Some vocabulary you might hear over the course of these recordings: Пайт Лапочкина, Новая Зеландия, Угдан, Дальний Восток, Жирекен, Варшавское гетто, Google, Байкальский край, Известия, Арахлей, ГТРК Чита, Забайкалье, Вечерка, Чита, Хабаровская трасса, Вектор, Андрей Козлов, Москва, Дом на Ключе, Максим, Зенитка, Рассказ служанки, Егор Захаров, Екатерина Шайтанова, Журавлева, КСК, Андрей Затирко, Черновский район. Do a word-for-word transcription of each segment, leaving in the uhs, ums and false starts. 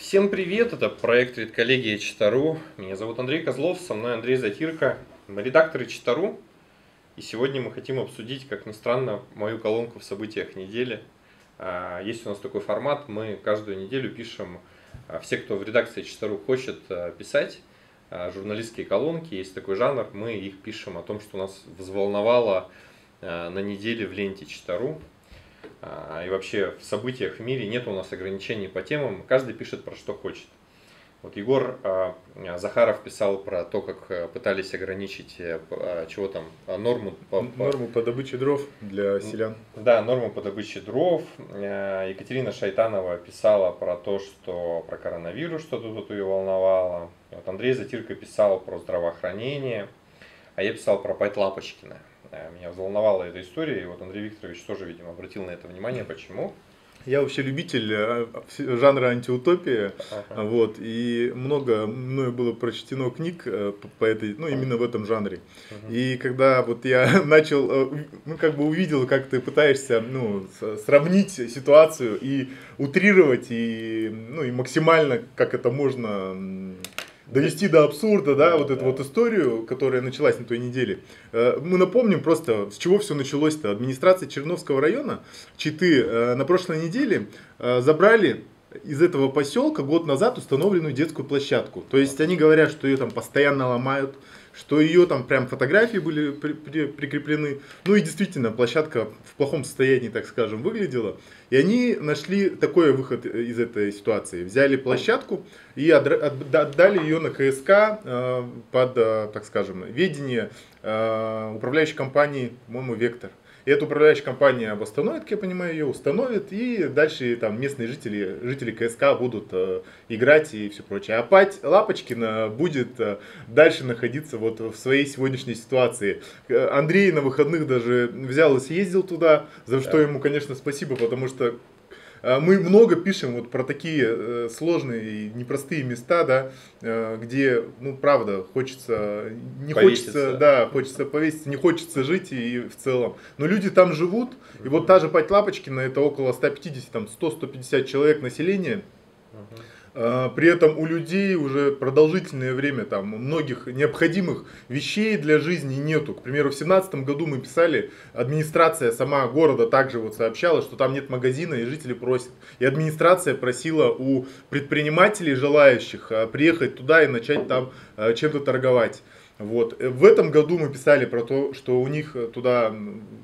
Всем привет, это проект «Редколлегия Чита.Ру». Меня зовут Андрей Козлов, со мной Андрей Затирко, редакторы Чита.Ру. И сегодня мы хотим обсудить, как ни странно, мою колонку в событиях недели. Есть у нас такой формат, мы каждую неделю пишем, все, кто в редакции Чита.Ру хочет писать, журналистские колонки, есть такой жанр, мы их пишем о том, что нас взволновало на неделе в ленте Чита.Ру. И вообще в событиях в мире нет у нас ограничений по темам, каждый пишет про что хочет. Вот Егор Захаров писал про то, как пытались ограничить чего там, норму по, по... норму по добыче дров для селян. Да, норму по добыче дров. Екатерина Шайтанова писала про то, что про коронавирус, что тут, тут ее волновало. Вот Андрей Затирко писал про здравоохранение, а я писал про Пайт Лапочкина. Меня взволновала эта история, и вот Андрей Викторович тоже, видимо, обратил на это внимание. Почему? Я вообще любитель жанра антиутопия, ага. Вот, и много мною было прочтено книг по этой, ну, именно в этом жанре. Ага. И когда вот я начал, ну, как бы увидел, как ты пытаешься, ну, сравнить ситуацию и утрировать, и, ну, и максимально, как это можно... довести до абсурда, да, да вот да. эту вот историю, которая началась на той неделе. Мы напомним просто, с чего все началось-то. Администрация Черновского района Читы на прошлой неделе забрали из этого поселка год назад установленную детскую площадку. То есть они говорят, что ее там постоянно ломают, что ее там прям фотографии были при при прикреплены. Ну и действительно, площадка в плохом состоянии, так скажем, выглядела. И они нашли такой выход из этой ситуации. Взяли площадку и отдали ее на КСК э, под, э, так скажем, ведение э, управляющей компании, по-моему, «Вектор». И эта управляющая компания восстановит, как я понимаю, ее установит, и дальше там местные жители, жители КСК будут э, играть и все прочее. А Пайт Лапочкина будет э, дальше находиться вот в своей сегодняшней ситуации. Андрей на выходных даже взял и съездил туда, за что ему, конечно, спасибо, потому что мы много пишем вот про такие сложные и непростые места, да, где, ну, правда, хочется, не повеситься. хочется, да, хочется повеситься, не хочется жить и, и в целом. Но люди там живут, и вот та же Пайт Лапочкина, это около сто пятьдесят, там, сто — сто пятьдесят человек населения. При этом у людей уже продолжительное время там многих необходимых вещей для жизни нету. К примеру, в семнадцатом году мы писали, администрация сама города также вот сообщала, что там нет магазина и жители просят. И администрация просила у предпринимателей, желающих, приехать туда и начать там чем-то торговать. Вот. В этом году мы писали про то, что у них туда,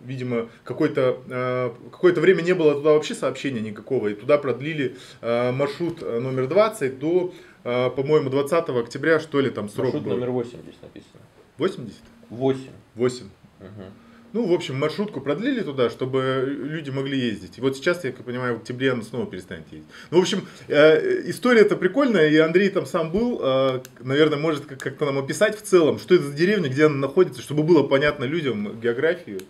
видимо, какое-то э, какое-то время не было туда вообще сообщения никакого, и туда продлили э, маршрут номер двадцать до, э, по-моему, двадцатого октября, что ли, там срок. Маршрут был. Номер восемь здесь написано. восемьдесят? восемь. восемь. Угу. Ну, в общем, маршрутку продлили туда, чтобы люди могли ездить. И вот сейчас, я как понимаю, в октябре она снова перестанет ездить. Ну, в общем, э, история-то прикольная, и Андрей там сам был, э, наверное, может как-то нам описать в целом, что это за деревня, где она находится, чтобы было понятно людям географию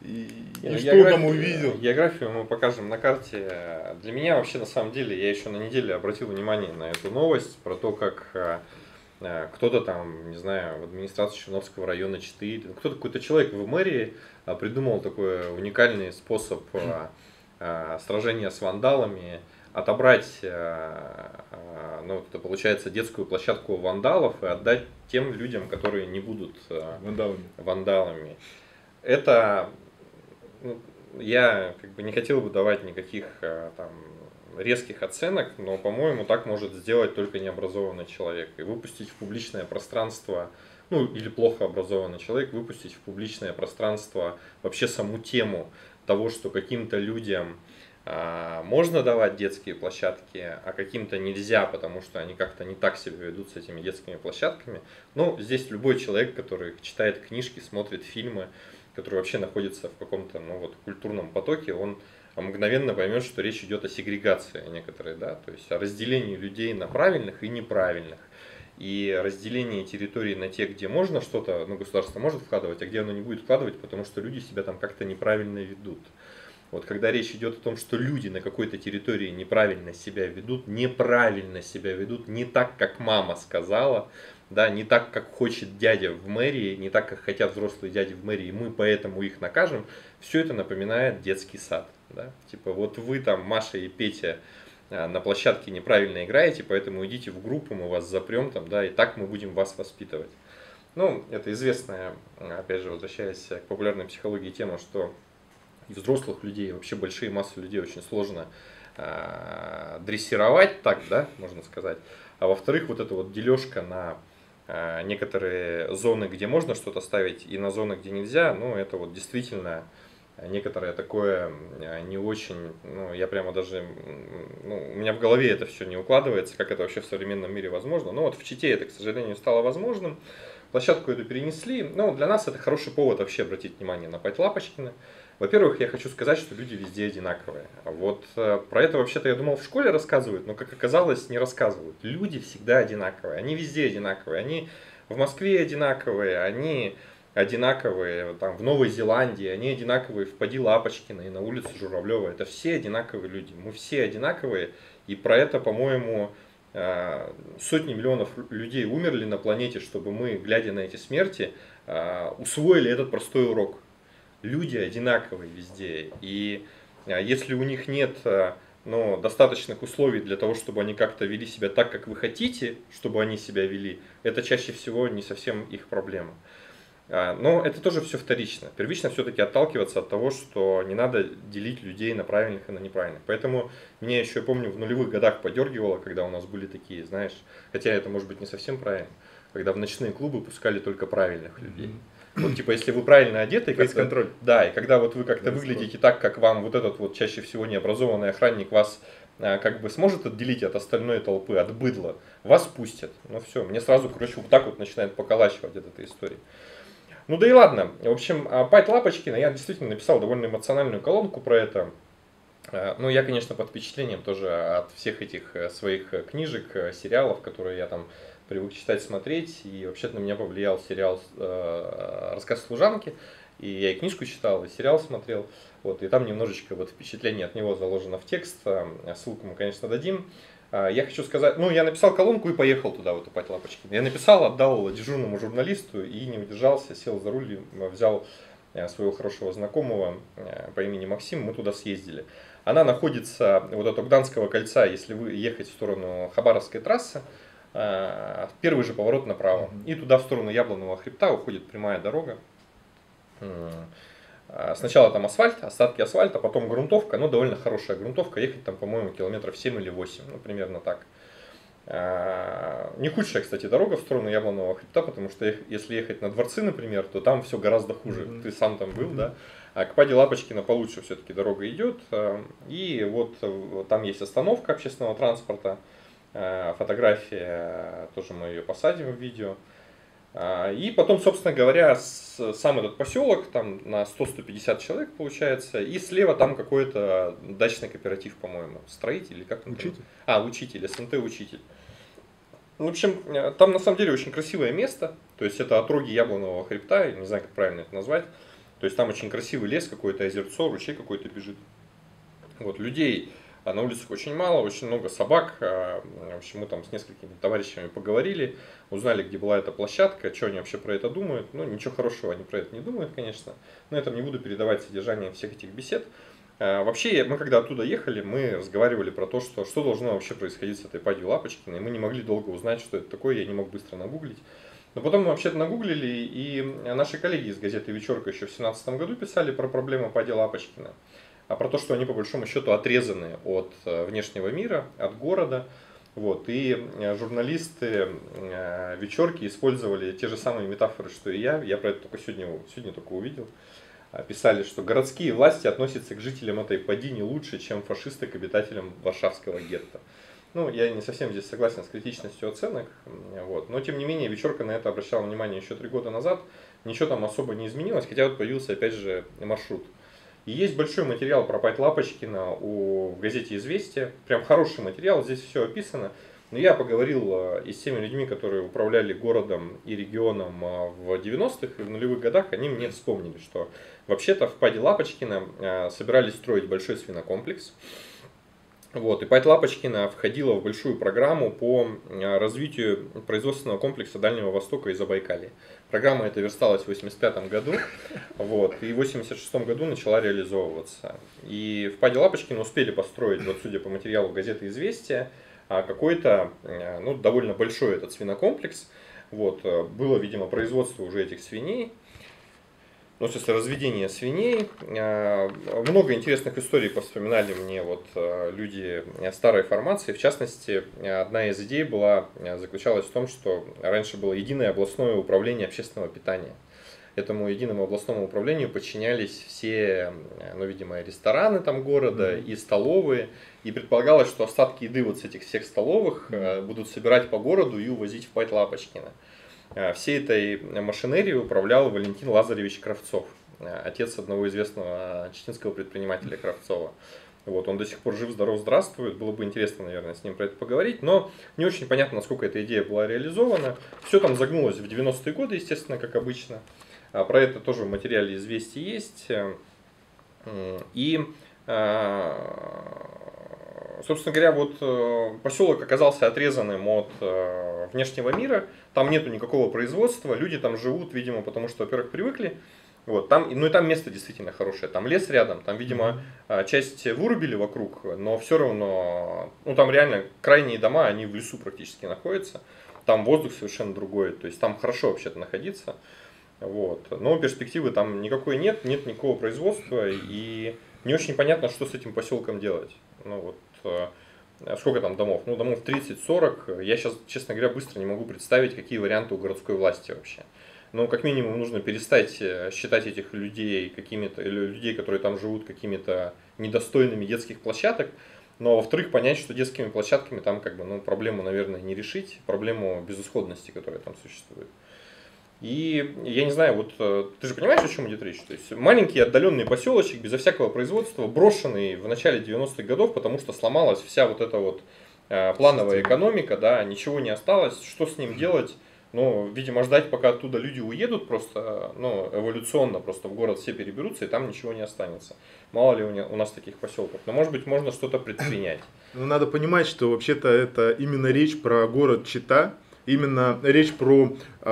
и, и что там увидел. Географию мы покажем на карте. Для меня вообще, на самом деле, я еще на неделе обратил внимание на эту новость про то, как... кто-то там, не знаю, в администрации Черновского района Читы, кто-то, какой-то человек в мэрии придумал такой уникальный способ сражения с вандалами, отобрать, ну, это получается, детскую площадку вандалов и отдать тем людям, которые не будут вандалами. вандалами. Это, я как бы не хотел бы давать никаких там резких оценок, но, по-моему, так может сделать только необразованный человек. И выпустить в публичное пространство, ну, или плохо образованный человек, выпустить в публичное пространство вообще саму тему того, что каким-то людям а, можно давать детские площадки, а каким-то нельзя, потому что они как-то не так себя ведут с этими детскими площадками. Ну, здесь любой человек, который читает книжки, смотрит фильмы, который вообще находится в каком-то, ну, вот, культурном потоке, он мгновенно поймет, что речь идет о сегрегации некоторой, да, то есть о разделении людей на правильных и неправильных, и разделении территорий на те, где можно что-то, ну, государство может вкладывать, а где оно не будет вкладывать, потому что люди себя там как-то неправильно ведут. Вот когда речь идет о том, что люди на какой-то территории неправильно себя ведут, неправильно себя ведут, не так, как мама сказала, да, не так, как хочет дядя в мэрии, не так, как хотят взрослые дяди в мэрии, и мы поэтому их накажем, все это напоминает детский сад. Да? Типа вот вы там, Маша и Петя, на площадке неправильно играете, поэтому идите в группу, мы вас запрем, там, да, и так мы будем вас воспитывать. Ну, это известная, опять же, возвращаясь к популярной психологии, тема, что и взрослых людей, и вообще большие массы людей очень сложно э, дрессировать, так, да, можно сказать. А во-вторых, вот эта вот дележка на э, некоторые зоны, где можно что-то ставить, и на зоны, где нельзя, ну, это вот действительно... Некоторое такое не очень, ну, я прямо даже, ну, у меня в голове это все не укладывается, как это вообще в современном мире возможно. Но вот в Чите это, к сожалению, стало возможным. Площадку эту перенесли. Но для нас это хороший повод вообще обратить внимание на Пайт Лапочкина. Во-первых, я хочу сказать, что люди везде одинаковые. Вот про это вообще-то я думал в школе рассказывают, но, как оказалось, не рассказывают. Люди всегда одинаковые, они везде одинаковые, они в Москве одинаковые, они... одинаковые там, в Новой Зеландии, они одинаковые в Пайт Лапочкина и на улице Журавлева. Это все одинаковые люди, мы все одинаковые. И про это, по-моему, сотни миллионов людей умерли на планете, чтобы мы, глядя на эти смерти, усвоили этот простой урок. Люди одинаковые везде. И если у них нет, ну, достаточных условий для того, чтобы они как-то вели себя так, как вы хотите, чтобы они себя вели, это чаще всего не совсем их проблема. Но это тоже все вторично. Первично все-таки отталкиваться от того, что не надо делить людей на правильных и на неправильных. Поэтому меня еще, я помню, в нулевых годах подергивало, когда у нас были такие, знаешь, хотя это может быть не совсем правильно, когда в ночные клубы пускали только правильных людей. Вот типа, если вы правильно одеты, контроль. Да, и когда вот вы как-то выглядите так, как вам вот этот вот чаще всего необразованный охранник вас как бы сможет отделить от остальной толпы, от быдла, вас пустят. Ну все, мне сразу, короче, вот так вот начинает поколачивать от этой истории. Ну да и ладно. В общем, Пайт Лапочкина, я действительно написал довольно эмоциональную колонку про это. Ну, я, конечно, под впечатлением тоже от всех этих своих книжек, сериалов, которые я там привык читать, смотреть. И вообще-то на меня повлиял сериал «Рассказ служанки». И я и книжку читал, и сериал смотрел. Вот, и там немножечко вот впечатление от него заложено в текст. Ссылку мы, конечно, дадим. Я хочу сказать, ну, я написал колонку и поехал туда, вот, Пайт Лапочкина. Я написал, отдал дежурному журналисту и не удержался, сел за руль, взял своего хорошего знакомого по имени Максим, мы туда съездили. Она находится вот от Огданского кольца, если вы ехать в сторону Хабаровской трассы, первый же поворот направо. И туда, в сторону Яблонового хребта, уходит прямая дорога. Сначала там асфальт, остатки асфальта, потом грунтовка, но довольно хорошая грунтовка, ехать там, по-моему, километров семь или восемь, ну, примерно так. Не худшая, кстати, дорога в сторону Яблонового хребта, потому что если ехать на Дворцы, например, то там все гораздо хуже, mm-hmm. ты сам там был, mm-hmm. да. А к Пайт Лапочкина получше все-таки дорога идет, и вот там есть остановка общественного транспорта, фотография, тоже мы ее посадим в видео. И потом, собственно говоря, сам этот поселок, там на сто — сто пятьдесят человек получается, и слева там какой-то дачный кооператив, по-моему, строитель или как там? Учитель. А, учитель, СНТ учитель. В общем, там на самом деле очень красивое место, то есть это отроги Яблонового хребта, не знаю, как правильно это назвать, то есть там очень красивый лес, какое-то озерцо, ручей какой-то бежит. Вот, людей на улицах очень мало, очень много собак. В общем, мы там с несколькими товарищами поговорили, узнали, где была эта площадка, что они вообще про это думают. Ну, ничего хорошего они про это не думают, конечно. Но я там не буду передавать содержание всех этих бесед. Вообще, мы когда оттуда ехали, мы разговаривали про то, что, что должно вообще происходить с этой Пайт Лапочкиной. Мы не могли долго узнать, что это такое, я не мог быстро нагуглить. Но потом мы вообще-то нагуглили, и наши коллеги из газеты «Вечерка» еще в две тысячи семнадцатом году писали про проблему Пайт Лапочкина. А про то, что они по большому счету отрезаны от внешнего мира, от города. Вот. И журналисты «Вечерки» использовали те же самые метафоры, что и я. Я про это только сегодня, сегодня только увидел. Писали, что городские власти относятся к жителям этой падини лучше, чем фашисты к обитателям Варшавского гетто. Ну, я не совсем здесь согласен с критичностью оценок. Вот. Но, тем не менее, «Вечерка» на это обращала внимание еще три года назад. Ничего там особо не изменилось, хотя вот появился опять же маршрут. И есть большой материал про Пайт Лапочкина в газете «Известия». Прям хороший материал, здесь все описано. Но я поговорил и с теми людьми, которые управляли городом и регионом в девяностых и в нулевых годах. Они мне вспомнили, что вообще-то в Пайт Лапочкина собирались строить большой свинокомплекс. Вот. И Пайт Лапочкина входила в большую программу по развитию производственного комплекса Дальнего Востока и Забайкалья. Программа эта версталась в восемьдесят пятом году, вот, и в восемьдесят шестом году начала реализовываться. И в Пайт Лапочкина успели построить, вот, судя по материалу газеты «Известия», какой-то, ну, довольно большой этот свинокомплекс. Вот. Было, видимо, производство уже этих свиней. Ну, сейчас разведение свиней. Много интересных историй повспоминали мне вот люди старой формации. В частности, одна из идей была, заключалась в том, что раньше было единое областное управление общественного питания. Этому единому областному управлению подчинялись все, ну, видимо, и рестораны там города, mm-hmm. и столовые. И предполагалось, что остатки еды вот с этих всех столовых mm-hmm. будут собирать по городу и увозить в Пайт Лапочкина. Всей этой машинерией управлял Валентин Лазаревич Кравцов, отец одного известного читинского предпринимателя Кравцова. Вот, он до сих пор жив-здоров, здравствует. Было бы интересно, наверное, с ним про это поговорить, но не очень понятно, насколько эта идея была реализована. Все там загнулось в девяностые годы, естественно, как обычно. Про это тоже в материале «Известий» есть. И, собственно говоря, вот поселок оказался отрезанным от внешнего мира. Там нету никакого производства, люди там живут, видимо, потому что, во-первых, привыкли. Вот, там, ну и там место действительно хорошее, там лес рядом, там, видимо, часть вырубили вокруг, но все равно, ну там реально крайние дома, они в лесу практически находятся. Там воздух совершенно другой, то есть там хорошо вообще-то находиться. Вот. Но перспективы там никакой нет, нет никакого производства, и не очень понятно, что с этим поселком делать. Ну, вот, э, сколько там домов? Ну, домов тридцать-сорок. Я сейчас, честно говоря, быстро не могу представить, какие варианты у городской власти вообще. Но как минимум нужно перестать считать этих людей, какими-то, или людей, которые там живут, какими-то недостойными детских площадок. Но, во-вторых, понять, что детскими площадками там как бы, ну, проблему, наверное, не решить, проблему безысходности, которая там существует. И я не знаю, вот ты же понимаешь, о чем идет речь? То есть маленький отдаленный поселочек безо всякого производства, брошенный в начале девяностых годов, потому что сломалась вся вот эта вот э, плановая экономика, да, ничего не осталось, что с ним делать? Ну, видимо, ждать, пока оттуда люди уедут просто, ну, эволюционно просто в город все переберутся, и там ничего не останется. Мало ли у нас таких поселков. Но, может быть, можно что-то предпринять. Ну, надо понимать, что вообще-то это именно речь про город Чита. Именно речь про э,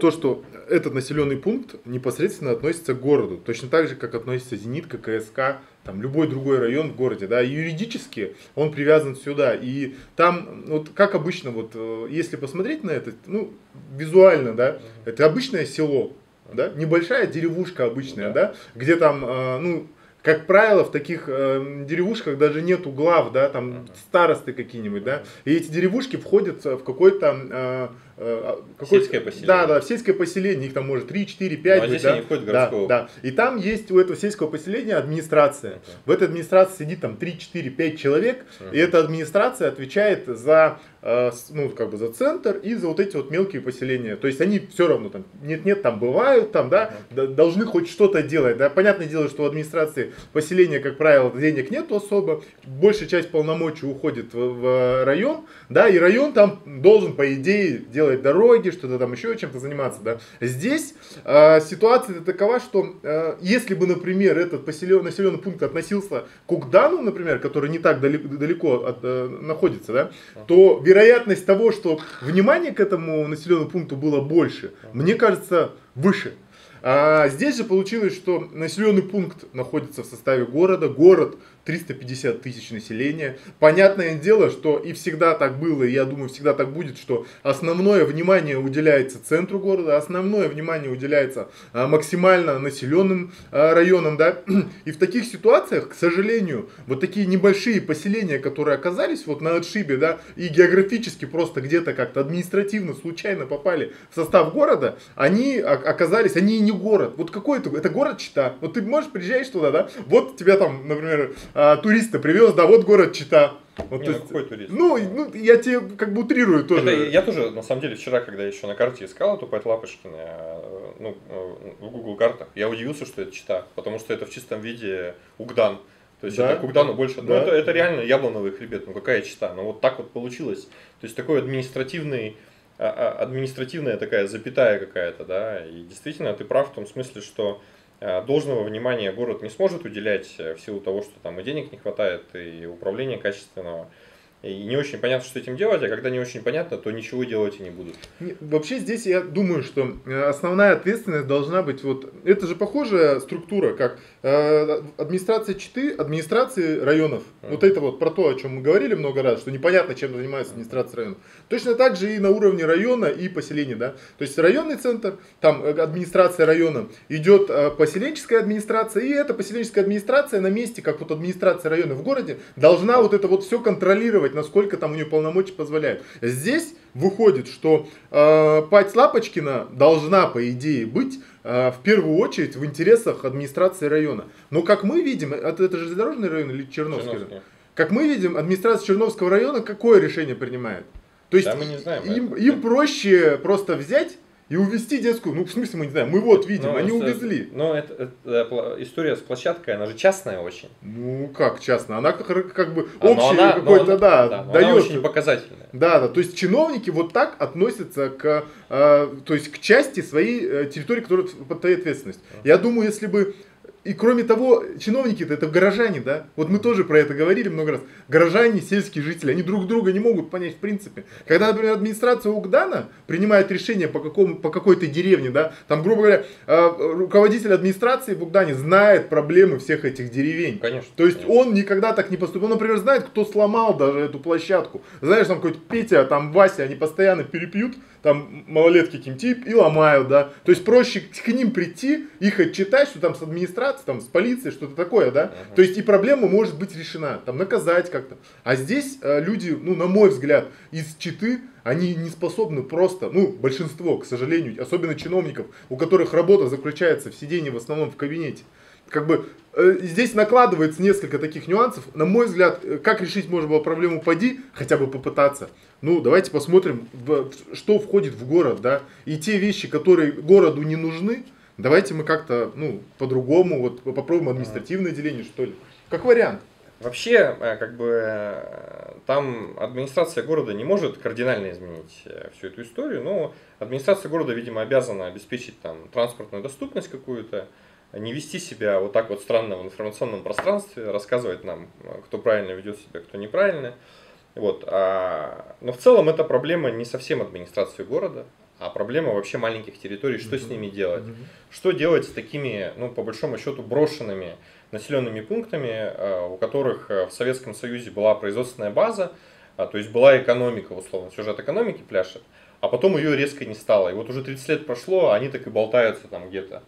то, что этот населенный пункт непосредственно относится к городу. Точно так же, как относится Зенитка, КСК, там, любой другой район в городе. Да, юридически он привязан сюда. И там, вот как обычно, вот, если посмотреть на это, ну, визуально, да, это обычное село, да, небольшая деревушка обычная, да, да где там, э, ну, как правило, в таких э, деревушках даже нету глав, да, там uh-huh. старосты какие-нибудь, да, и эти деревушки входят в какой-то... Э, э, сельское поселение. Да, да, в сельское поселение, их там может три, четыре, пять. Ну, а здесь да, они входят в городского. Да, да, и там есть у этого сельского поселения администрация. Uh-huh. В этой администрации сидит там три, четыре, пять человек, uh-huh. и эта администрация отвечает за... ну, как бы за центр и за вот эти вот мелкие поселения. То есть они все равно там, нет-нет, там бывают, там, да, должны хоть что-то делать, да. Понятное дело, что в администрации поселения, как правило, денег нет особо, большая часть полномочий уходит в, в район, да, и район там должен, по идее, делать дороги, что-то там еще чем-то заниматься, да. Здесь э, ситуация такова, что э, если бы, например, этот поселен, населенный пункт относился к Угдану, например, который не так далеко, далеко от, э, находится, да, то вероятность того, что внимание к этому населенному пункту было больше, мне кажется, выше. А здесь же получилось, что населенный пункт находится в составе города, город триста пятьдесят тысяч населения. Понятное дело, что и всегда так было, и я думаю, всегда так будет, что основное внимание уделяется центру города, основное внимание уделяется максимально населенным районам, да. И в таких ситуациях, к сожалению, вот такие небольшие поселения, которые оказались вот на отшибе, да, и географически просто где-то как-то административно, случайно попали в состав города, они оказались, они и не город. Вот какой это? Это город Чита. Вот ты можешь, приезжаешь туда, да, вот тебя там, например, А, туриста привез, да, вот город Чита. Вот не, ну, есть, какой турист? Ну, ну, я тебе как бы утрирую тоже. Это, я тоже, на самом деле, вчера, когда еще на карте искал эту Пайт Лапочкина, ну, в Google картах, я удивился, что это Чита, потому что это в чистом виде Угдан. То есть да, это к Угдану да, больше, да, ну, это, это реально Яблоновый хребет, ну какая Чита, ну вот так вот получилось. То есть такой административный, административная такая запятая какая-то, да, и действительно ты прав в том смысле, что Должного внимания город не сможет уделять в силу того, что там и денег не хватает, и управления качественного. И не очень понятно, что с этим делать, а когда не очень понятно, то ничего делать и не будут. Вообще здесь я думаю, что основная ответственность должна быть, вот это же похожая структура, как э, администрация Читы, администрации районов. Mm-hmm. Вот это вот про то, о чем мы говорили много раз, что непонятно, чем занимается администрация районов. Точно так же и на уровне района и поселения. Да? То есть районный центр, там администрация района, идет поселенческая администрация, и эта поселенческая администрация на месте, как вот администрация района в городе, должна вот это вот все контролировать, насколько там у нее полномочий позволяют. Здесь выходит, что э, Пайт Лапочкина должна, по идее, быть э, в первую очередь в интересах администрации района. Но как мы видим, это, это железнодорожный район или Черновский? Черновский. Как мы видим, администрация Черновского района какое решение принимает? То есть да, мы не знаем, им, им проще просто взять и увезти детскую. Ну, в смысле, мы не знаем. Мы вот видим, но они это, увезли. Но это, это история с площадкой, она же частная очень. Ну, как частная? Она как, как бы общая какой-то, да, да, дает. Она очень показательная. Да, да. То есть чиновники вот так относятся к, э, то есть, к части своей территории, которая под твоей ответственность. Uh-huh. Я думаю, если бы... И кроме того, чиновники-то это горожане, да? Вот мы тоже про это говорили много раз. Горожане, сельские жители, они друг друга не могут понять в принципе. Когда, например, администрация Угдана принимает решение по, какому, по какой-то деревне, да? Там, грубо говоря, руководитель администрации в Угдане знает проблемы всех этих деревень. Конечно. То есть конечно. Он никогда так не поступил. Он, например, знает, кто сломал даже эту площадку. Знаешь, там какой-то Петя, там Вася, они постоянно перепьют, там малолетки каким-тип и ломают, да? То есть проще к ним прийти, их отчитать, что там с администрацией, там с полицией, что-то такое, да, uh-huh. То есть и проблема может быть решена, там наказать как-то, а здесь э, люди, ну, на мой взгляд, из Читы, они не способны просто, ну, большинство, к сожалению, особенно чиновников, у которых работа заключается в сидении в основном в кабинете, как бы э, здесь накладывается несколько таких нюансов, на мой взгляд, как решить можно было проблему поди, хотя бы попытаться, ну, давайте посмотрим, в, что входит в город, да, и те вещи, которые городу не нужны, давайте мы как-то, ну, по-другому, вот попробуем административное деление, что ли, как вариант. Вообще, как бы, там администрация города не может кардинально изменить всю эту историю, но администрация города, видимо, обязана обеспечить там транспортную доступность какую-то, не вести себя вот так вот странно в информационном пространстве, рассказывать нам, кто правильно ведет себя, кто неправильно. Вот. Но в целом это проблема не совсем администрации города. А проблема вообще маленьких территорий, что с ними делать? Что делать с такими, ну, по большому счету, брошенными населенными пунктами, у которых в Советском Союзе была производственная база, то есть была экономика, условно, сюжет экономики пляшет, а потом ее резко не стало. И вот уже тридцать лет прошло, а они так и болтаются там где-то,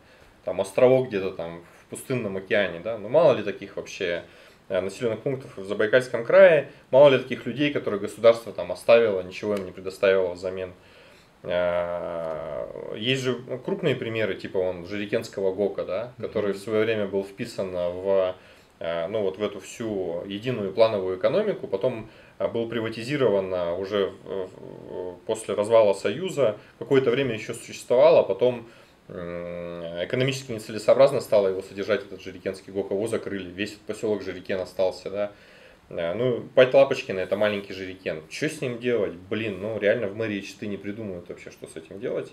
там островок где-то там в пустынном океане, да, ну мало ли таких вообще населенных пунктов в Забайкальском крае, мало ли таких людей, которые государство там оставило, ничего им не предоставило взамен. Есть же крупные примеры, типа он Жирекенского ГОКа, да, который в свое время был вписан в, ну, вот в эту всю единую плановую экономику, потом был приватизирован уже после развала Союза, какое-то время еще существовало, потом экономически нецелесообразно стало его содержать, этот Жирекенский ГОК, его закрыли, весь этот поселок Жирекен остался, да. Ну, Пайт Лапочкина — это маленький Жирекен. Что с ним делать? Блин, ну реально в мэрии Читы не придумают вообще, что с этим делать.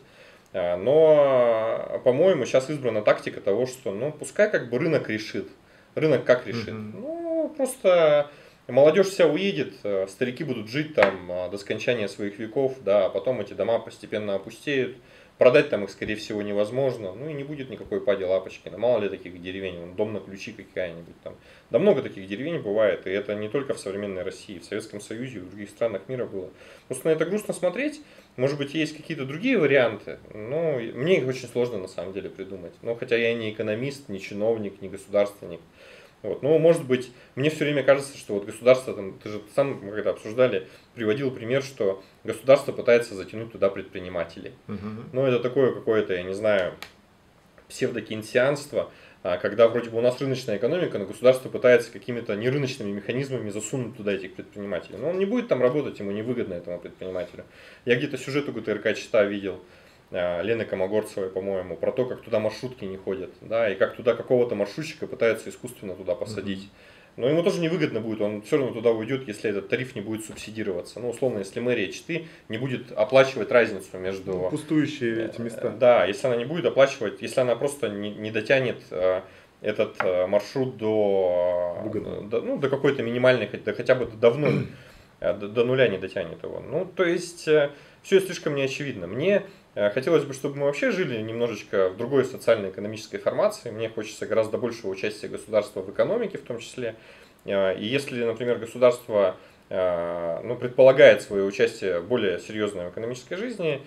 Но, по-моему, сейчас избрана тактика того, что, ну, пускай как бы рынок решит. Рынок как решит? Mm-hmm. Ну, просто молодежь вся уедет, старики будут жить там до скончания своих веков, да, а потом эти дома постепенно опустеют. Продать там их, скорее всего, невозможно. Ну и не будет никакой пади Лапочкина. Мало ли таких деревень, вон, дом на ключи какая-нибудь там. Да много таких деревень бывает. И это не только в современной России, в Советском Союзе и в других странах мира было. Просто на это грустно смотреть. Может быть, есть какие-то другие варианты, но мне их очень сложно на самом деле придумать. Но хотя я не экономист, не чиновник, не государственник. Вот. Но, может быть, мне все время кажется, что вот государство, там, ты же сам, мы когда обсуждали, приводил пример, что государство пытается затянуть туда предпринимателей. Угу. Но это такое какое-то, я не знаю, псевдокинсианство, когда вроде бы у нас рыночная экономика, но государство пытается какими-то нерыночными механизмами засунуть туда этих предпринимателей. Но он не будет там работать, ему невыгодно, этому предпринимателю. Я где-то сюжет у ГТРК Чита видел, Лены Комогорцевой, по-моему, про то, как туда маршрутки не ходят, да, и как туда какого-то маршрутчика пытаются искусственно туда посадить. Но ему тоже невыгодно будет, он все равно туда уйдет, если этот тариф не будет субсидироваться. Ну, условно, если мэрия Читы не будет оплачивать разницу между... Ну, пустующие эти места. Да, если она не будет оплачивать, если она просто не, не дотянет этот маршрут до, до, ну, до какой-то минимальной, до, хотя бы до нуля, до, до нуля не дотянет его. Ну, то есть, все слишком неочевидно. Мне хотелось бы, чтобы мы вообще жили немножечко в другой социально-экономической формации. Мне хочется гораздо большего участия государства в экономике в том числе. И если, например, государство, ну, предполагает свое участие более серьезное в экономической жизни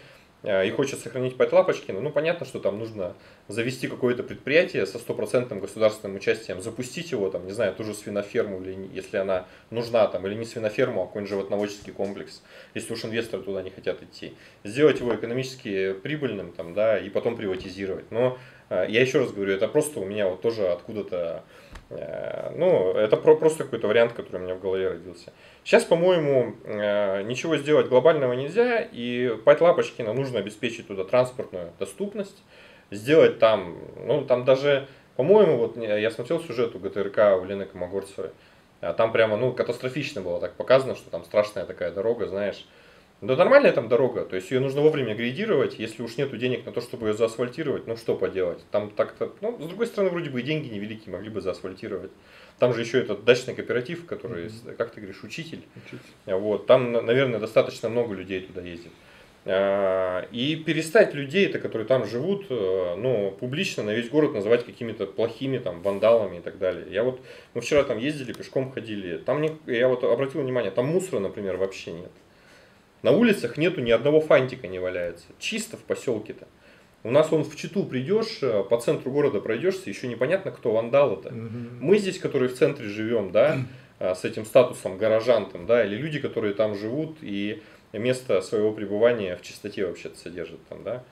и хочет сохранить Пайт Лапочкина, ну, понятно, что там нужно завести какое-то предприятие со стопроцентным государственным участием, запустить его, там, не знаю, ту же свиноферму, или, если она нужна, там, или не свиноферму, а какой-нибудь животноводческий комплекс, если уж инвесторы туда не хотят идти, сделать его экономически прибыльным, там, да, и потом приватизировать. Но я еще раз говорю, это просто у меня вот тоже откуда-то, ну, это просто какой-то вариант, который у меня в голове родился. Сейчас, по-моему, ничего сделать глобального нельзя, и Пайт Лапочкина нужно обеспечить туда транспортную доступность, сделать там, ну, там даже, по-моему, вот я смотрел сюжет у ГТРК, у Лены Комогорцевой, там прямо, ну, катастрофично было так показано, что там страшная такая дорога, знаешь. Да нормальная там дорога, то есть ее нужно вовремя грейдировать, если уж нету денег на то, чтобы ее заасфальтировать, ну что поделать, там так-то, ну, с другой стороны, вроде бы и деньги невеликие, могли бы заасфальтировать. Там же еще этот дачный кооператив, который, mm-hmm. как ты говоришь, учитель, учитель. Вот, там, наверное, достаточно много людей туда ездит. И перестать людей, которые там живут, ну, публично на весь город называть какими-то плохими там вандалами и так далее. Я вот, мы вчера там ездили, пешком ходили, там, не, я вот обратил внимание, там мусора, например, вообще нет. На улицах нету ни одного фантика не валяется. Чисто в поселке-то. У нас он в Читу придешь, по центру города пройдешься, еще непонятно, кто вандал-то. Mm-hmm. Мы здесь, которые в центре живем, да, с этим статусом горожан, там, да, или люди, которые там живут и место своего пребывания в чистоте вообще-то содержат, там, да,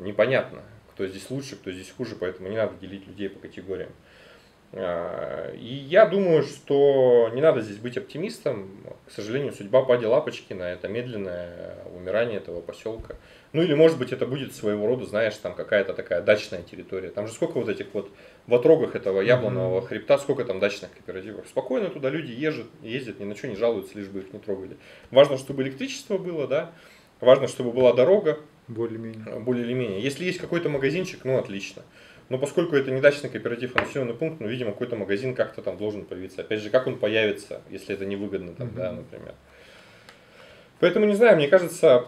непонятно, кто здесь лучше, кто здесь хуже, поэтому не надо делить людей по категориям. И я думаю, что не надо здесь быть оптимистом. К сожалению, судьба Пайта Лапочкина – это медленное умирание этого поселка. Ну или, может быть, это будет своего рода, знаешь, там какая-то такая дачная территория. Там же сколько вот этих вот в отрогах этого Яблонового хребта, сколько там дачных кооперативов. Спокойно туда люди ездят, ездят, ни на что не жалуются, лишь бы их не трогали. Важно, чтобы электричество было, да. Важно, чтобы была дорога. Более-менее. Более-менее. Если есть какой-то магазинчик, ну отлично. Но поскольку это не дачный кооператив, а населенный пункт, ну, видимо, какой-то магазин как-то там должен появиться. Опять же, как он появится, если это невыгодно там, mm-hmm. да, например. Поэтому, не знаю, мне кажется,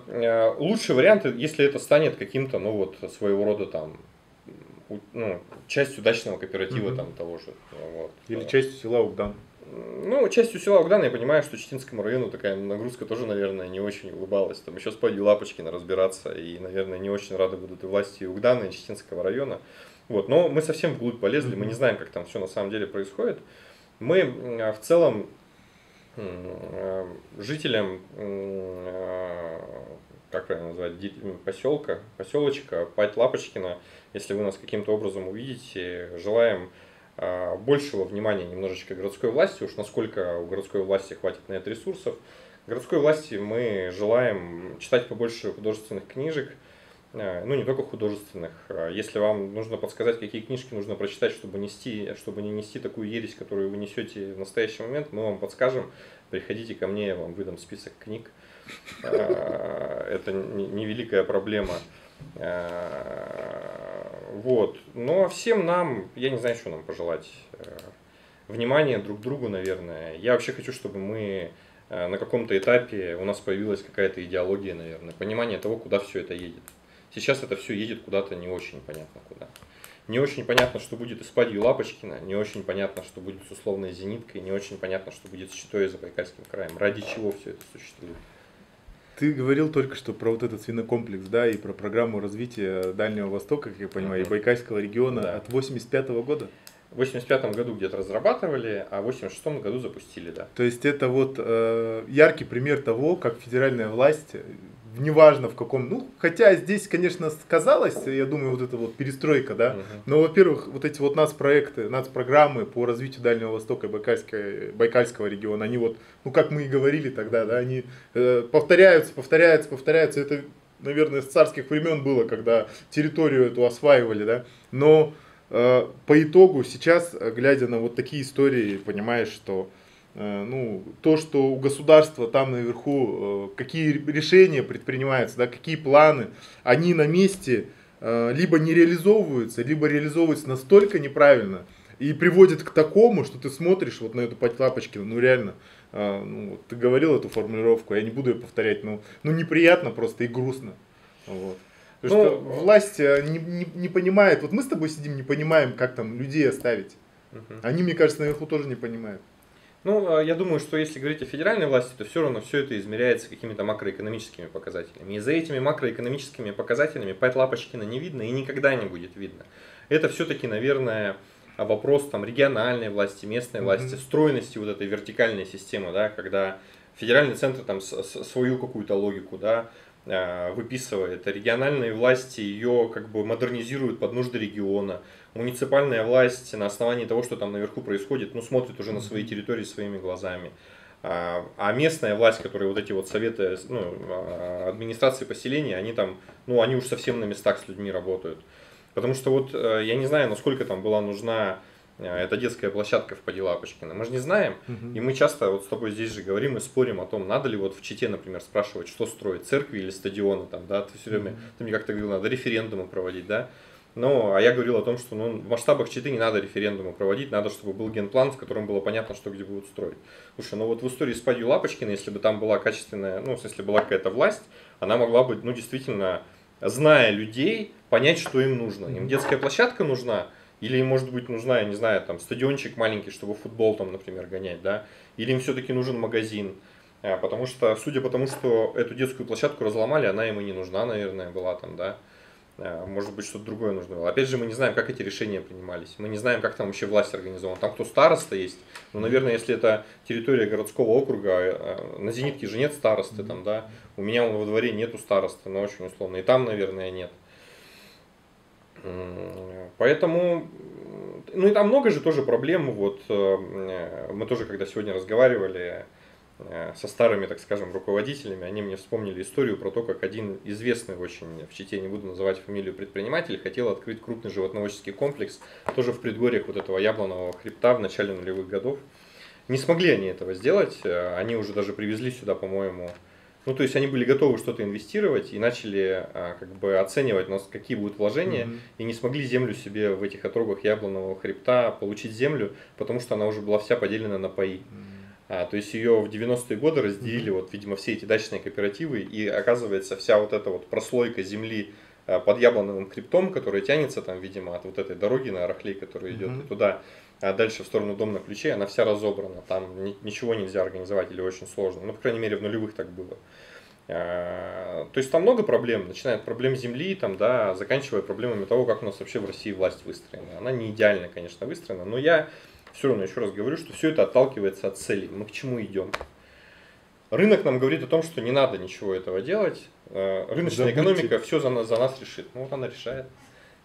лучший вариант, если это станет каким-то, ну, вот, своего рода там, ну, частью дачного кооператива mm-hmm. там того же. Вот. Или частью села Угдан. Ну, частью села Огдана, я понимаю, что Читинскому району такая нагрузка тоже, наверное, не очень улыбалась. Там еще с Пайт Лапочкина разбираться, и, наверное, не очень рады будут и власти и Угдана, и Читинского района. Вот, но мы совсем вглубь полезли, мы не знаем, как там все на самом деле происходит. Мы в целом жителям, как правильно назвать, поселка, поселочка Пайт Лапочкина, если вы нас каким-то образом увидите, желаем большего внимания немножечко городской власти, уж насколько у городской власти хватит на это ресурсов. Городской власти мы желаем читать побольше художественных книжек, ну не только художественных. Если вам нужно подсказать, какие книжки нужно прочитать, чтобы, нести, чтобы не нести такую ересь, которую вы несете в настоящий момент, мы вам подскажем. Приходите ко мне, я вам выдам список книг. Это невеликая проблема. Вот. Но всем нам, я не знаю, что нам пожелать, внимания друг другу, наверное. Я вообще хочу, чтобы мы на каком-то этапе у нас появилась какая-то идеология, наверное, понимание того, куда все это едет. Сейчас это все едет куда-то не очень понятно куда. Не очень понятно, что будет с Пайт Лапочкина, не очень понятно, что будет с условной Зениткой, не очень понятно, что будет с Читой и Забайкальским краем. Ради чего все это существует? Ты говорил только что про вот этот свинокомплекс, да, и про программу развития Дальнего Востока, как я понимаю, mm-hmm. и Байкальского региона, да. От восемьдесят пятого года? В восемьдесят пятом году где-то разрабатывали, а в восемьдесят шестом году запустили, да. То есть это вот э, яркий пример того, как федеральная власть, неважно в каком, ну, хотя здесь, конечно, сказалось, я думаю, вот эта вот перестройка, да, угу. но, во-первых, вот эти вот нацпроекты, нацпрограммы по развитию Дальнего Востока и Байкальского, Байкальского региона, они вот, ну, как мы и говорили тогда, да, они э, повторяются, повторяются, повторяются, это, наверное, с царских времен было, когда территорию эту осваивали, да, но по итогу сейчас, глядя на вот такие истории, понимаешь, что ну, то, что у государства там наверху, какие решения предпринимаются, да, какие планы, они на месте либо не реализовываются, либо реализовываются настолько неправильно и приводит к такому, что ты смотришь вот на эту Пайт Лапочкину, ну реально, ну, вот ты говорил эту формулировку, я не буду ее повторять, но ну, неприятно просто и грустно. Вот. Потому ну, что власть не, не, не понимает, вот мы с тобой сидим, не понимаем, как там людей оставить. Угу. Они, мне кажется, наверху тоже не понимают. Ну, я думаю, что если говорить о федеральной власти, то все равно все это измеряется какими-то макроэкономическими показателями. И за этими макроэкономическими показателями Пайт Лапочкина не видно и никогда не будет видно. Это все-таки, наверное, вопрос там, региональной власти, местной власти, угу. стройности вот этой вертикальной системы, да, когда федеральный центр там свою какую-то логику, да, выписывает, региональные власти ее как бы модернизируют под нужды региона, муниципальная власть на основании того, что там наверху происходит, ну, смотрит уже на свои территории своими глазами, а местная власть, которые вот эти вот советы, ну, администрации поселения, они там, ну, они уж совсем на местах с людьми работают, потому что вот я не знаю, насколько там была нужна эта детская площадка в Пайт Лапочкина, мы же не знаем, угу. и мы часто вот с тобой здесь же говорим и спорим о том, надо ли вот в Чите, например, спрашивать, что строить, церкви или стадионы, там, да, ты все время, угу. ты мне как-то говорил, надо референдумы проводить, да, ну, а я говорил о том, что ну, в масштабах Читы не надо референдумы проводить, надо, чтобы был генплан, в котором было понятно, что где будут строить. Слушай, ну вот в истории с Пайт Лапочкина, если бы там была качественная, ну, если была какая-то власть, она могла бы, ну, действительно, зная людей, понять, что им нужно, им детская площадка нужна, или им, может быть, нужна, я не знаю, там, стадиончик маленький, чтобы футбол там, например, гонять, да? Или им все-таки нужен магазин, потому что, судя по тому, что эту детскую площадку разломали, она им и не нужна, наверное, была там, да? Может быть, что-то другое нужно было. Опять же, мы не знаем, как эти решения принимались, мы не знаем, как там вообще власть организована. Там кто староста есть, ну, наверное, если это территория городского округа, на Зенитке же нет старосты, там, да? У меня вон, во дворе нету старосты, но очень условно, и там, наверное, нет. Поэтому, ну и там много же тоже проблем, вот мы тоже когда сегодня разговаривали со старыми, так скажем, руководителями, они мне вспомнили историю про то, как один известный очень, в Чите, не буду называть фамилию, предприниматель, хотел открыть крупный животноводческий комплекс, тоже в предгорьях вот этого Яблонового хребта в начале нулевых годов. Не смогли они этого сделать, они уже даже привезли сюда, по-моему, ну, то есть они были готовы что-то инвестировать и начали а, как бы оценивать, какие будут вложения, mm-hmm. и не смогли землю себе в этих отрогах Яблонового хребта получить землю, потому что она уже была вся поделена на паи. Mm-hmm. а, то есть ее в девяностые годы разделили, mm-hmm. вот, видимо, все эти дачные кооперативы, и оказывается вся вот эта вот прослойка земли а, под Яблоновым хребтом, которая тянется там, видимо, от вот этой дороги на Арахлей, которая mm-hmm. идет и туда, а дальше в сторону Дом на Ключе, она вся разобрана, там ни, ничего нельзя организовать или очень сложно, ну, по крайней мере, в нулевых так было. А, то есть там много проблем, начиная от проблем земли, там, да, заканчивая проблемами того, как у нас вообще в России власть выстроена. Она не идеально, конечно, выстроена, но я все равно еще раз говорю, что все это отталкивается от целей, мы к чему идем. Рынок нам говорит о том, что не надо ничего этого делать, рыночная Забудьте. экономика все за нас, за нас решит, ну вот она решает.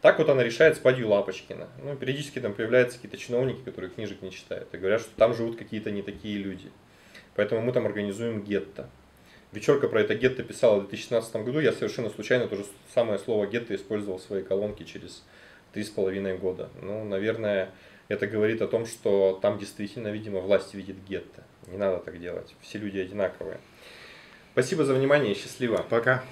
Так вот она решает с Пайт Лапочкина. Ну, периодически там появляются какие-то чиновники, которые книжек не читают. И говорят, что там живут какие-то не такие люди. Поэтому мы там организуем гетто. Вечерка про это гетто писала в две тысячи шестнадцатом году. Я совершенно случайно то же самое слово гетто использовал в своей колонке через три с половиной года. Ну, наверное, это говорит о том, что там действительно, видимо, власть видит гетто. Не надо так делать. Все люди одинаковые. Спасибо за внимание и счастливо. Пока.